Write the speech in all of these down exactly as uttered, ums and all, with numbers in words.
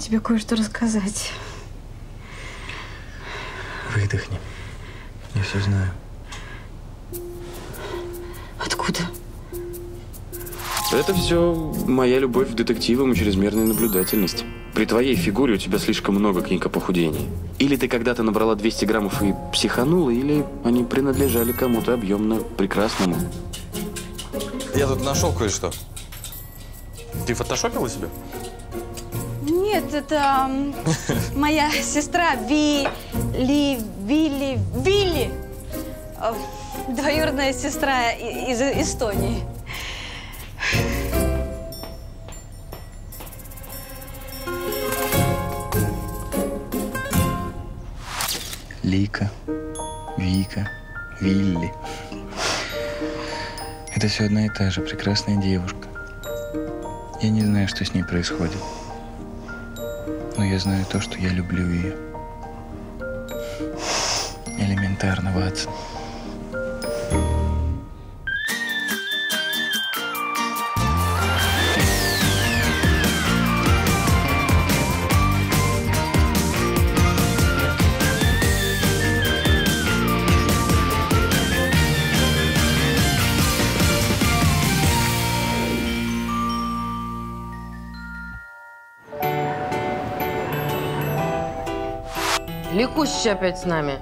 тебе кое-что рассказать. Выдохни. Я все знаю. Откуда? Это все моя любовь к детективам и чрезмерная наблюдательность. При твоей фигуре у тебя слишком много книг о похудении. Или ты когда-то набрала двести граммов и психанула, или они принадлежали кому-то объемно прекрасному. Я тут нашел кое-что. Ты фотошопила себе? Нет, это моя сестра Ви... Ли... Вилли... Вилли! Двоюродная сестра из Эстонии. Лика, Вика, Вилли. Это все одна и та же прекрасная девушка. Я не знаю, что с ней происходит. Но я знаю то, что я люблю ее. Элементарно, Ватсон. Ликущая опять с нами.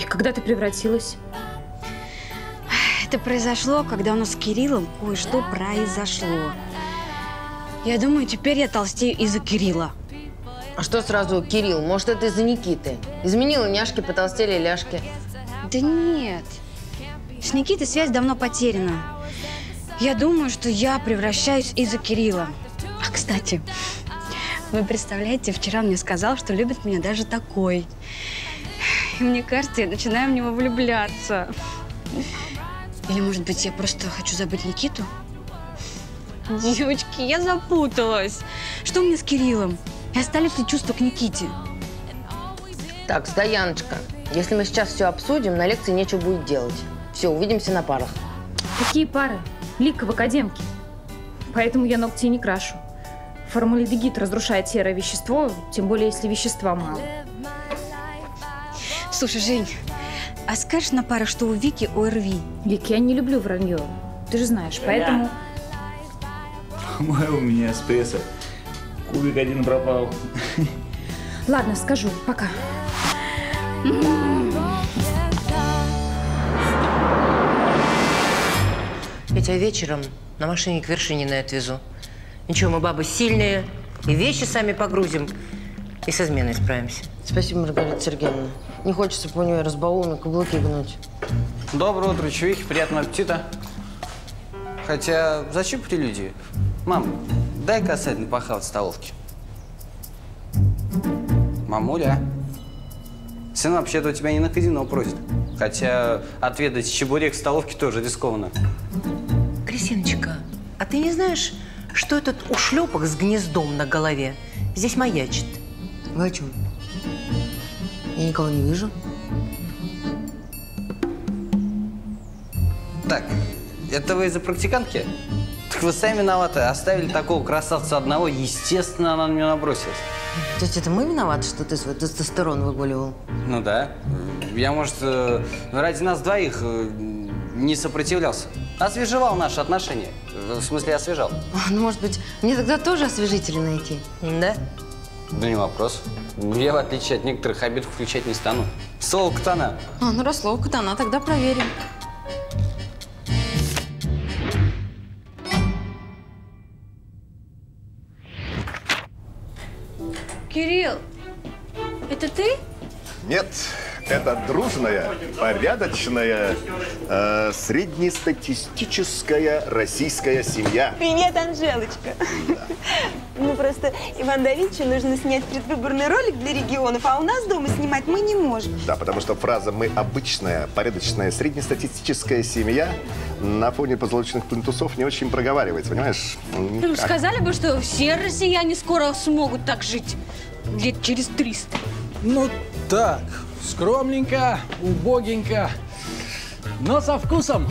И когда ты превратилась? Это произошло, когда у нас с Кириллом кое-что произошло. Я думаю, теперь я толстею из-за Кирилла. А что сразу Кирилл? Может, это из-за Никиты? Изменила няшки, потолстели ляшки. Да нет. С Никитой связь давно потеряна. Я думаю, что я превращаюсь из-за Кирилла. А, кстати... Вы представляете, вчера мне сказал, что любит меня даже такой. И мне кажется, я начинаю в него влюбляться. Или, может быть, я просто хочу забыть Никиту? Девочки, я запуталась. Что мне с Кириллом? И остались ли чувства к Никите? Так, Стояночка, если мы сейчас все обсудим, на лекции нечего будет делать. Все, увидимся на парах. Какие пары? Лика в академке. Поэтому я ногти не крашу. Формальдегид разрушает серое вещество, тем более, если вещества мало. Слушай, Жень, а скажешь на пару, что у Вики ОРВИ? Вик, я не люблю вранье, ты же знаешь, поэтому… По-моему, у меня эспрессо. Кубик один пропал. Ладно, скажу, пока. Я тебя вечером на машине к Вершининой отвезу. Ничего, мы бабы сильные, и вещи сами погрузим, и со изменой справимся. Спасибо, Маргарита Сергеевна. Не хочется по нее разбаул на каблуки гнуть. Доброе утро, чувихи, приятного аппетита. Хотя, зачем прелюдию? Мам, дай касательно похавать в столовке. Мамуля, сын вообще-то у тебя не на казино просит. Хотя, отведать чебурек в столовке тоже рискованно. Кристиночка, а ты не знаешь... что этот ушлепок с гнездом на голове здесь маячит. Вы о чем? Я никого не вижу. Так, это вы из-за практикантки? Так вы сами виноваты. Оставили такого красавца одного, естественно, она на меня набросилась. То есть это мы виноваты, что ты свой тестостерон выгуливал? Ну да. Я, может, ради нас двоих не сопротивлялся. Освежевал наши отношения. В смысле, освежал. Ну, может быть, мне тогда тоже освежители найти? Да? Да не вопрос. Я, в отличие от некоторых, обид включать не стану. Слово катана. А, ну, раз слово катана, тогда проверим. Кирилл, это ты? Нет. Это дружная, порядочная, э, среднестатистическая российская семья. Привет, Анжелочка. Да. Ну, просто Иван Давидовичу нужно снять предвыборный ролик для регионов, а у нас дома снимать мы не можем. Да, потому что фраза «мы обычная, порядочная, среднестатистическая семья» на фоне позолоченных плинтусов не очень проговаривается, понимаешь? Ну, сказали бы, что все россияне скоро смогут так жить. Лет через триста. Ну, так... Скромненько, убогенько, но со вкусом.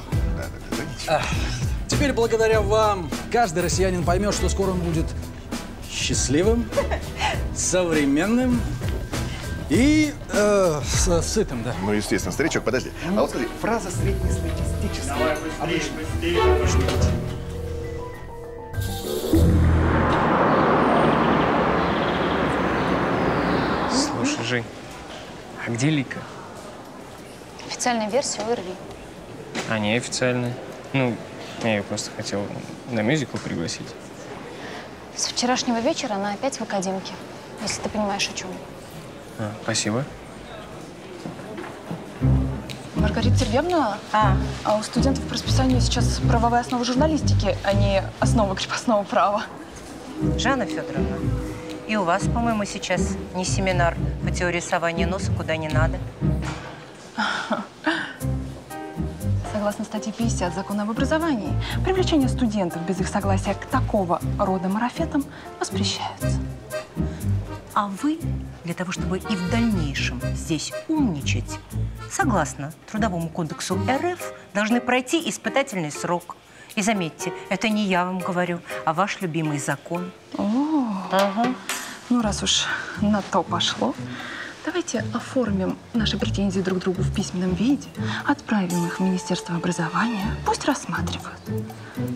Теперь благодаря вам каждый россиянин поймет, что скоро он будет счастливым, современным и э, сытым, да. Ну, естественно, старичок, подожди. А вот смотри, фраза среднестатистическая. Давай быстрее, быстрее, быстрее. Слушай, Жень, а где Лика? Официальная версия у эр ви. А не официальная. Ну, я ее просто хотел на мюзикл пригласить. С вчерашнего вечера она опять в академке, если ты понимаешь, о чем. А, спасибо. Маргарита Сергеевна, а. а у студентов по расписанию сейчас правовая основа журналистики, а не основа крепостного права. Жанна Федоровна, и у вас, по-моему, сейчас не семинар по теории сования носа куда не надо. Согласно статье пятьдесят Закона об образовании, привлечение студентов без их согласия к такого рода марафетам воспрещается. А вы, для того чтобы и в дальнейшем здесь умничать, согласно Трудовому кодексу эр эф, должны пройти испытательный срок. И заметьте, это не я вам говорю, а ваш любимый закон. О, ага. Ну, раз уж на то пошло, давайте оформим наши претензии друг к другу в письменном виде, отправим их в Министерство образования, пусть рассматривают.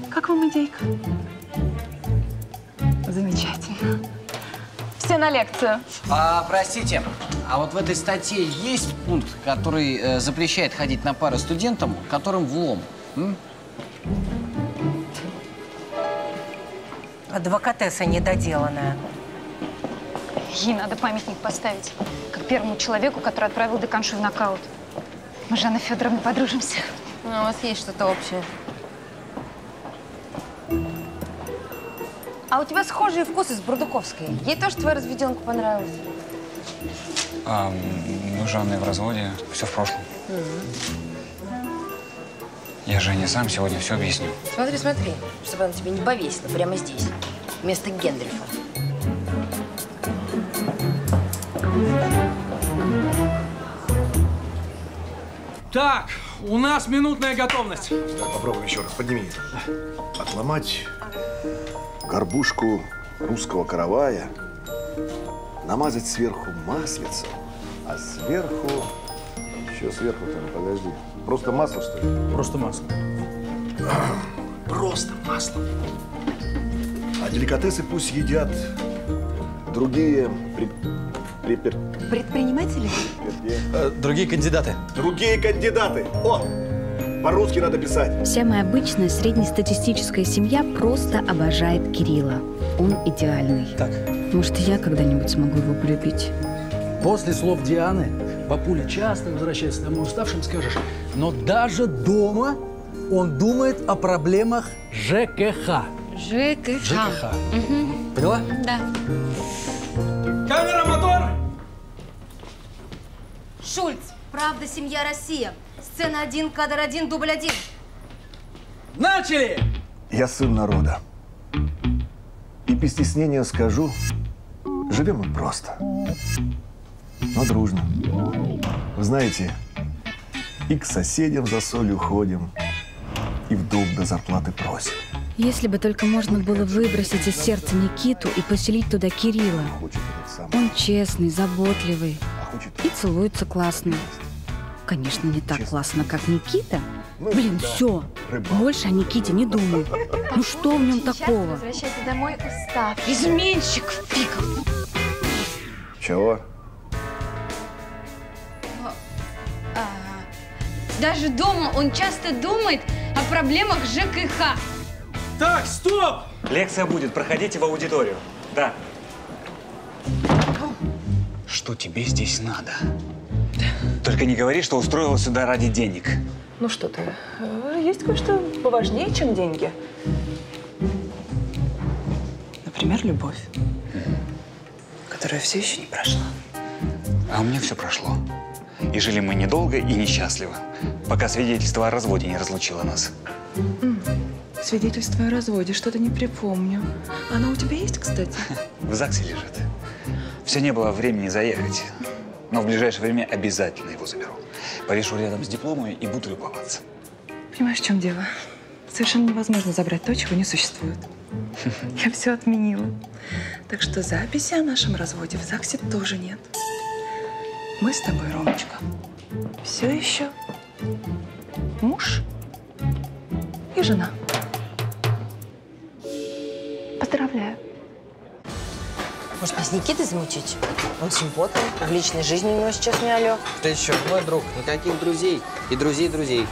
Как вам идейка? Замечательно. Все на лекцию. А, простите, а вот в этой статье есть пункт, который э, запрещает ходить на пары студентам, которым влом? М? Адвокатесса недоделанная. Ей надо памятник поставить, как первому человеку, который отправил деканшу в нокаут. Мы с Жанной Федоровной подружимся. Ну, у вас есть что-то общее. А у тебя схожие вкусы с Бурдуковской. Ей тоже твоя разведенка понравилась? А, ну, Жанна в разводе, все в прошлом. Mm-hmm. Я Жене сам сегодня все объясню. Смотри, смотри, чтобы она тебе не повесила прямо здесь, вместо Гендельфа. Так, у нас минутная готовность. Так, попробуем еще раз. Подними. Отломать горбушку русского каравая, намазать сверху маслицем, а сверху… Еще сверху-то, подожди. Просто масло, что ли? Просто масло. Просто масло. А деликатесы пусть едят другие… Пред... Препер... Предприниматели? Другие кандидаты. Другие кандидаты! О! По-русски надо писать. Вся моя обычная среднестатистическая семья просто обожает Кирилла. Он идеальный. Так. Может, и я когда-нибудь смогу его полюбить? После слов Дианы папуля часто возвращается домой уставшим, скажешь, но даже дома он думает о проблемах ЖКХ. ЖКХ. ЖКХ. Угу. Поняла? Да. Камера, мотор! Шульц, правда, семья, Россия. Сцена один, кадр один, дубль один. Начали! Я сын народа. И без стеснения скажу, живем мы просто, но дружно. Вы знаете, и к соседям за солью ходим, и в долг до зарплаты просим. Если бы только можно было выбросить из сердца Никиту и поселить туда Кирилла. Он честный, заботливый и целуется классно. Конечно, не так классно, как Никита. Блин, все. Больше о Никите не думаю. Ну что в нем такого? Возвращайся домой, устав. Изменщик, фиков. Чего? Даже дома он часто думает о проблемах ЖКХ. Так, стоп! Лекция будет, проходите в аудиторию. Да. Что тебе здесь надо? Да. Только не говори, что устроила сюда ради денег. Ну что ты, есть кое-что поважнее, чем деньги. Например, любовь, которая все еще не прошла. А у меня все прошло. И жили мы недолго и несчастливо, пока свидетельство о разводе не разлучило нас. Свидетельство о разводе, что-то не припомню. Оно у тебя есть, кстати? В ЗАГСе лежит. Все не было времени заехать, но в ближайшее время обязательно его заберу. Повешу рядом с дипломом и буду любоваться. Понимаешь, в чем дело? Совершенно невозможно забрать то, чего не существует. Я все отменила. Так что записи о нашем разводе в ЗАГСе тоже нет. Мы с тобой, Ромочка, все еще муж и жена. Поздравляю. Может, нас Никиты замутить? Он симпотный, в личной жизни у него сейчас не алё. Да еще, мой друг, никаких друзей и друзей друзей.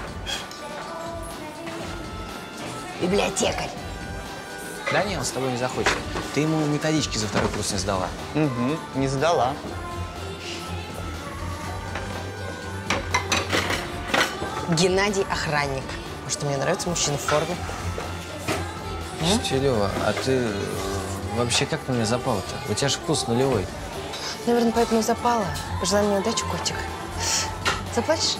Библиотекарь. Да не, он с тобой не захочет. Ты ему методички за второй курс не сдала. Угу, не сдала. Геннадий охранник. Может, мне нравится мужчина в форме? Стилева, а ты... Вообще, как на меня запало-то? У тебя же вкус нулевой. Наверное, поэтому и запала. Пожелай мне удачи, котик. Заплачешь?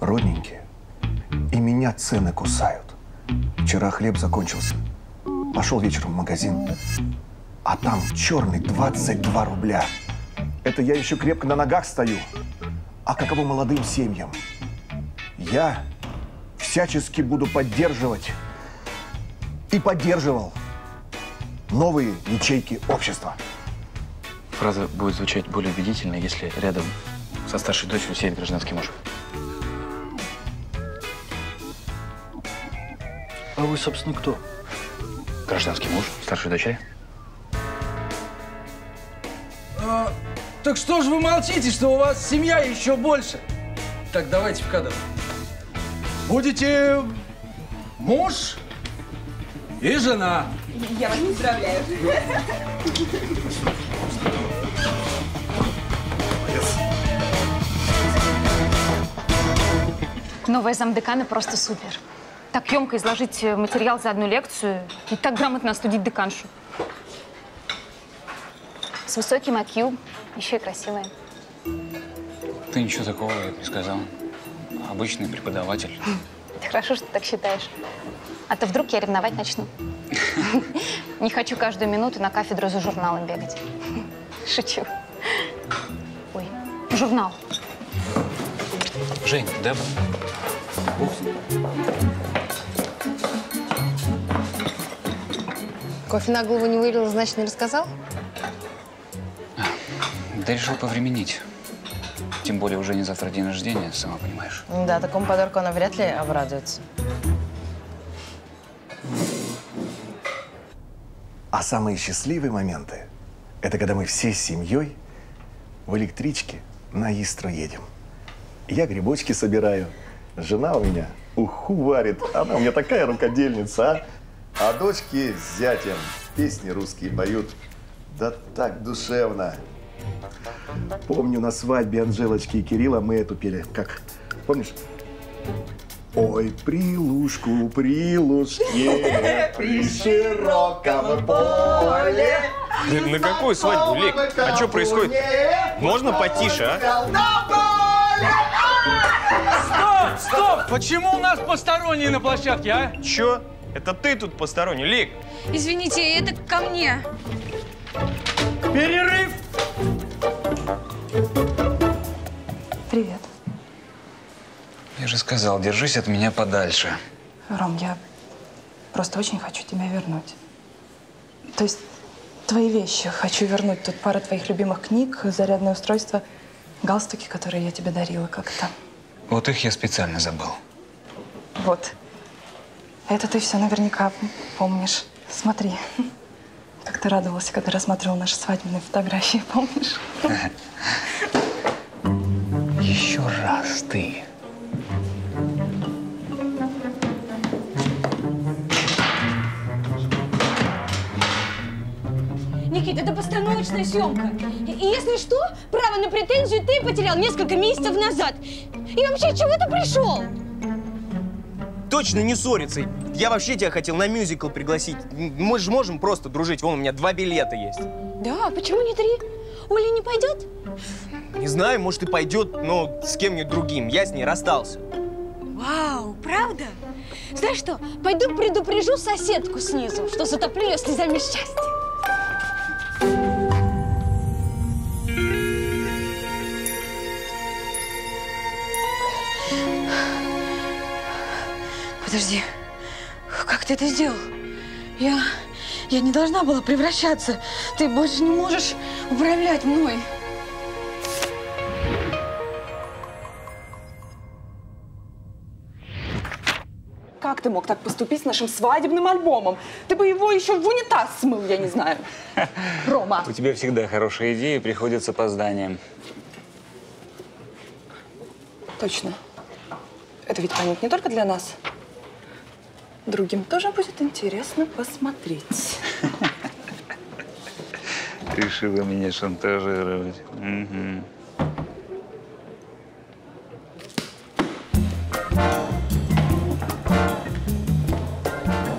Родненькие, и меня цены кусают. Вчера хлеб закончился. Пошел вечером в магазин, а там черный двадцать два рубля. Это я еще крепко на ногах стою. А каково молодым семьям? Я всячески буду поддерживать... и поддерживал новые ячейки общества. Фраза будет звучать более убедительно, если рядом со старшей дочерью сидит гражданский муж. А вы, собственно, кто? Гражданский муж старшей дочери. А, так что же вы молчите, что у вас семья еще больше? Так, давайте в кадр. Будете муж... и жена. Я вас поздравляю. Новая замдекана просто супер. Так емко изложить материал за одну лекцию и так грамотно остудить деканшу. С высоким ай кью, еще и красивая. Ты ничего такого не сказал. Обычный преподаватель. Ты хорошо, что так считаешь. А то вдруг я ревновать начну. Не хочу каждую минуту на кафедру за журналом бегать. Шучу. Ой, журнал. Жень, да? Кофе на голову не вылил, значит, не рассказал? Да решил повременить. Тем более уже не завтра день рождения, сама понимаешь. Да, такому подарку она вряд ли обрадуется. А самые счастливые моменты – это когда мы всей семьей в электричке на Истру едем. Я грибочки собираю, жена у меня уху варит, она у меня такая рукодельница, а? А дочки с зятем песни русские поют, да так душевно. Помню, на свадьбе Анжелочки и Кирилла мы эту пели, как, помнишь? Ой, прилушку, прилушке, при широком поле. На какую свадьбу, Лик? А что происходит? Можно потише, а? Стоп, стоп! Почему у нас посторонние на площадке, а? Чё? Это ты тут посторонний, Лик? Извините, это ко мне. Перерыв! Привет. Я же сказал, держись от меня подальше. Ром, я просто очень хочу тебя вернуть. То есть твои вещи хочу вернуть. Тут пара твоих любимых книг, зарядное устройство, галстуки, которые я тебе дарила как-то. Вот их я специально забыл. Вот. Это ты все наверняка помнишь. Смотри, как ты радовался, когда рассматривал наши свадебные фотографии, помнишь? Еще раз ты... Никит, это постановочная съемка. И если что, право на претензию ты потерял несколько месяцев назад. И вообще, чего ты пришел? Точно не ссориться. Я вообще тебя хотел на мюзикл пригласить. Мы же можем просто дружить. Вон, у меня два билета есть. Да, почему не три? Оля не пойдет? Не знаю, может и пойдет, но с кем-нибудь другим. Я с ней расстался. Вау, правда? Знаешь что, пойду предупрежу соседку снизу, что затоплю ее слезами счастья. Подожди, Подожди, как ты это сделал? Я, я не должна была превращаться. Ты больше не можешь управлять мной. Как ты мог так поступить с нашим свадебным альбомом? Ты бы его еще в унитаз смыл, я не знаю. Рома. У тебя всегда хорошие идеи приходят с опозданием. Точно. Это ведь память не только для нас. Другим тоже будет интересно посмотреть. Решила меня шантажировать. Угу.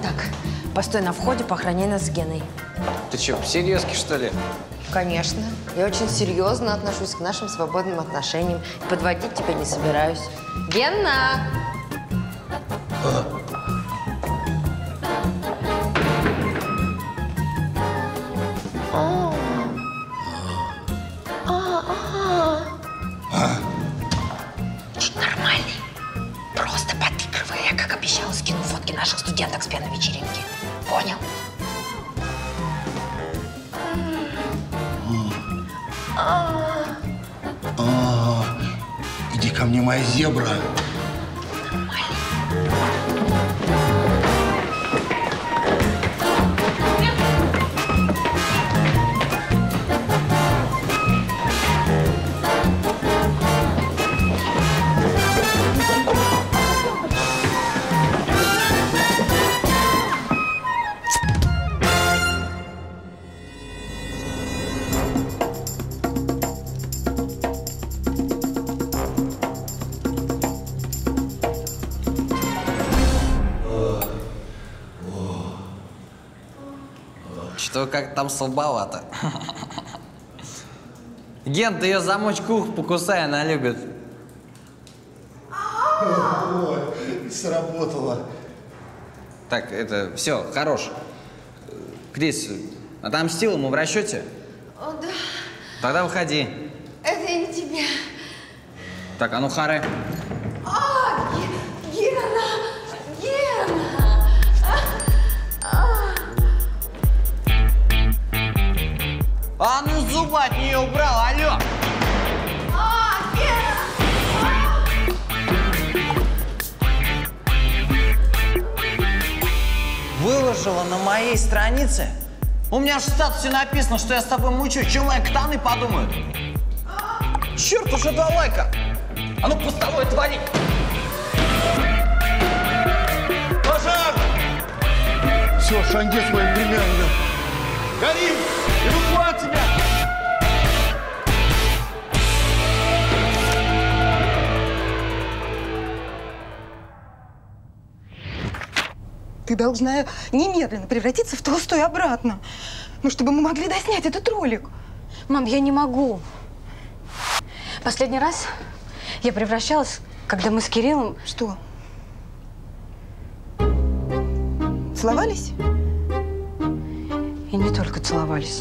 Так, постой на входе, поохраняй нас с Геной. Ты чё, серьезки, что ли? Конечно. Я очень серьезно отношусь к нашим свободным отношениям. И подводить тебя не собираюсь. Гена! А? Наших студенток с пьяной вечеринки. Понял? Иди ко мне, моя зебра. Как там слабовато. Ген, ты ее замочку ух покусай, она любит. Ой, сработало. Так, это все, хорош. Крис, отомстил ему в расчете? О, да. Тогда выходи. Это не тебе. Так, а ну харе. А, Гена! А ну зубы от нее убрал, алло! А, Гена! А! Выложила на моей странице? У меня же в статусе написано, что я с тобой мучаю. Че мои ктаны подумают? А! Черт, уже два лайка! А ну пустовой твори! Пожар! Все, шандец моим племянником. Горим! Эвакуация! Ты должна немедленно превратиться в толстую обратно. Ну, чтобы мы могли доснять этот ролик. Мам, я не могу. Последний раз я превращалась, когда мы с Кириллом... Что? Целовались? И не только целовались.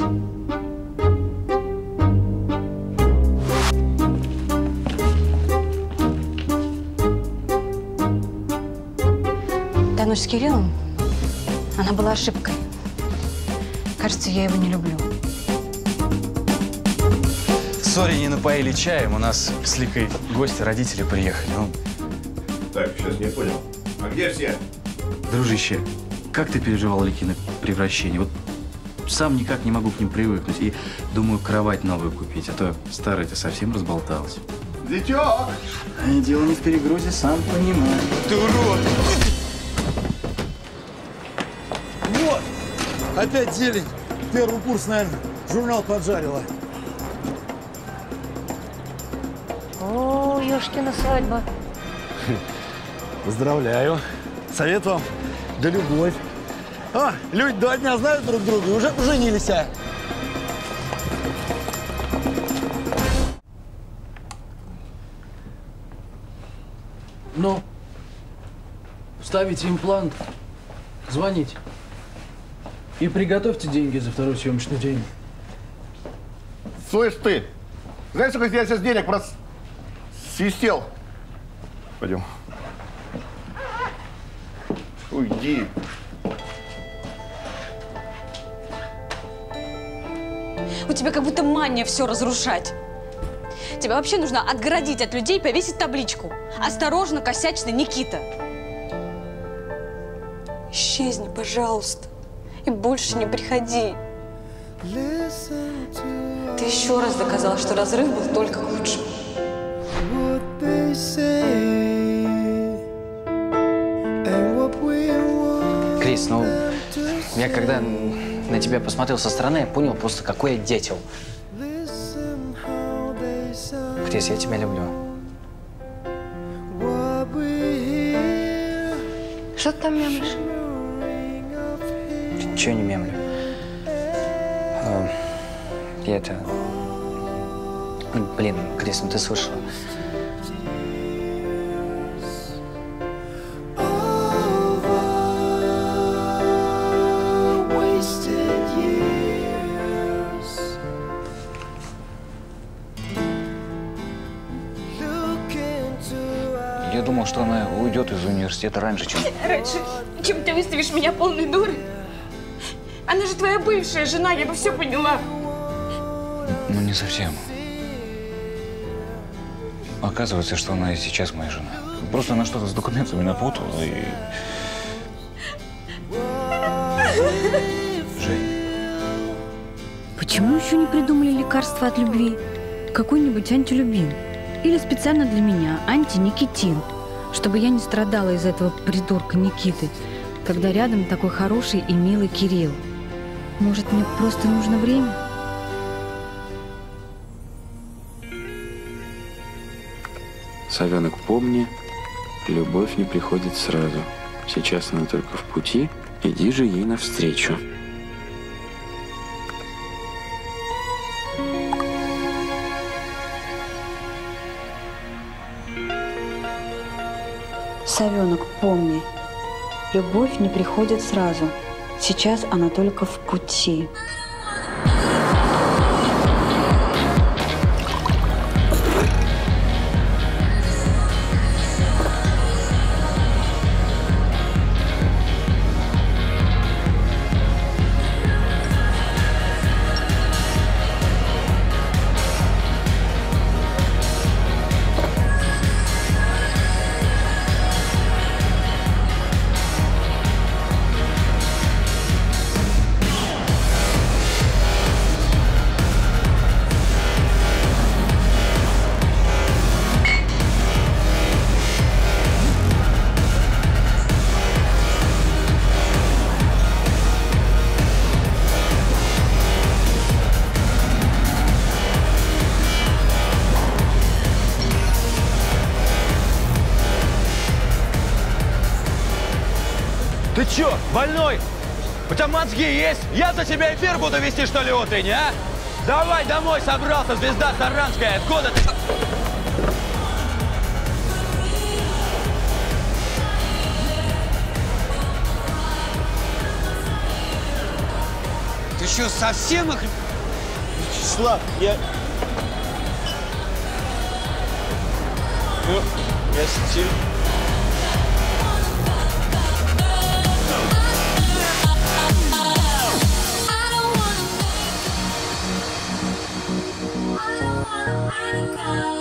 Та ночь с Кириллом, она была ошибкой. Кажется, я его не люблю. Сори, не напоили чаем. У нас с Ликой гости, родители приехали. Он... Так, сейчас не понял. А где все? Дружище, как ты переживал Ликино превращение? Вот сам никак не могу к ним привыкнуть. И думаю, кровать новую купить, а то старая-то совсем разболталась. Дитёк! Дело не в перегрузе, сам понимаю. Ты урод! Вот! Опять зелень. Первый курс, наверное, журнал поджарила. О, ёшкина свадьба. Поздравляю. Совет вам. Да любовь. А, люди два дня знают друг друга и уже поженились. А. Ну, ставите имплант, звоните и приготовьте деньги за второй съемочный день. Слышь ты, знаешь, сколько я сейчас денег прос... свистел? Пойдем. Уйди. У тебя как будто мания все разрушать. Тебя вообще нужно отгородить от людей и повесить табличку. Осторожно, косячный Никита. Исчезни, пожалуйста, и больше не приходи. Ты еще раз доказала, что разрыв был только к лучшему. Крис, ну, я когда на тебя посмотрел со стороны, я понял просто, какой я дятел. Крис, я тебя люблю. Что ты там мямлишь? Ничего не мямлю. Я это... Блин, Крис, ну ты слышала? Я думал, что она уйдет из университета раньше, чем... Раньше, чем ты выставишь меня полной дурой. Она же твоя бывшая жена, я бы все поняла. Ну, не совсем. Оказывается, что она и сейчас моя жена. Просто она что-то с документами напутала и... Жень. Почему еще не придумали лекарство от любви? Какой-нибудь антилюбин. Или специально для меня, анти-никитин, чтобы я не страдала из этого придурка Никиты, когда рядом такой хороший и милый Кирилл. Может, мне просто нужно время? Совенок, помни, любовь не приходит сразу. Сейчас она только в пути, иди же ей навстречу. Совенок, помни, любовь не приходит сразу. Сейчас она только в пути. Че, больной? У тебя мозги есть? Я за тебя эфир буду вести, что ли, утренний, а? Давай домой собрался, звезда саранская. Откуда ты? Ты что, совсем их... Вячеслав, я... Ну, я стиль. Bye.